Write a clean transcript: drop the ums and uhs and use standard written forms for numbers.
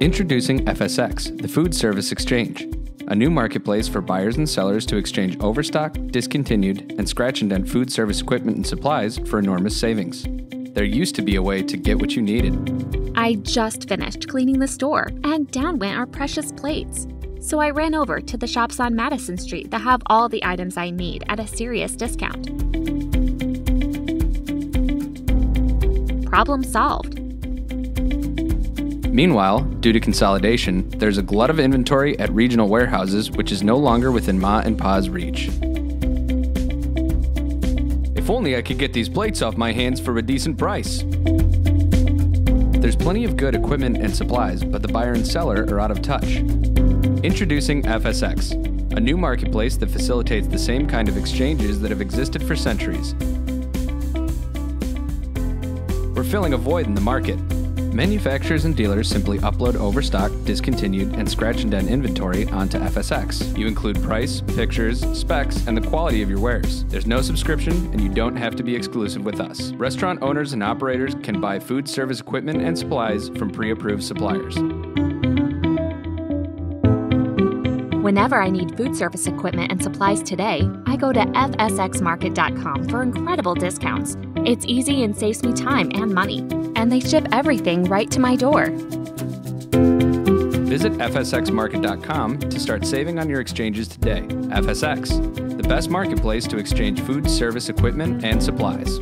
Introducing FSX, the Food Service Exchange, a new marketplace for buyers and sellers to exchange overstock, discontinued, and scratch-and-dent food service equipment and supplies for enormous savings. There used to be a way to get what you needed. I just finished cleaning the store, and down went our precious plates. So I ran over to the shops on Madison Street that have all the items I need at a serious discount. Problem solved. Meanwhile, due to consolidation, there's a glut of inventory at regional warehouses which is no longer within Ma and Pa's reach. If only I could get these plates off my hands for a decent price. There's plenty of good equipment and supplies, but the buyer and seller are out of touch. Introducing FSX, a new marketplace that facilitates the same kind of exchanges that have existed for centuries. We're filling a void in the market. Manufacturers and dealers simply upload overstock, discontinued, and scratch-and-dent inventory onto FSX. You include price, pictures, specs, and the quality of your wares. There's no subscription, and you don't have to be exclusive with us. Restaurant owners and operators can buy food service equipment and supplies from pre-approved suppliers. Whenever I need food service equipment and supplies today, I go to fsxmarket.com for incredible discounts. It's easy and saves me time and money, and they ship everything right to my door. Visit fsxmarket.com to start saving on your exchanges today. FSX, the best marketplace to exchange food service equipment and supplies.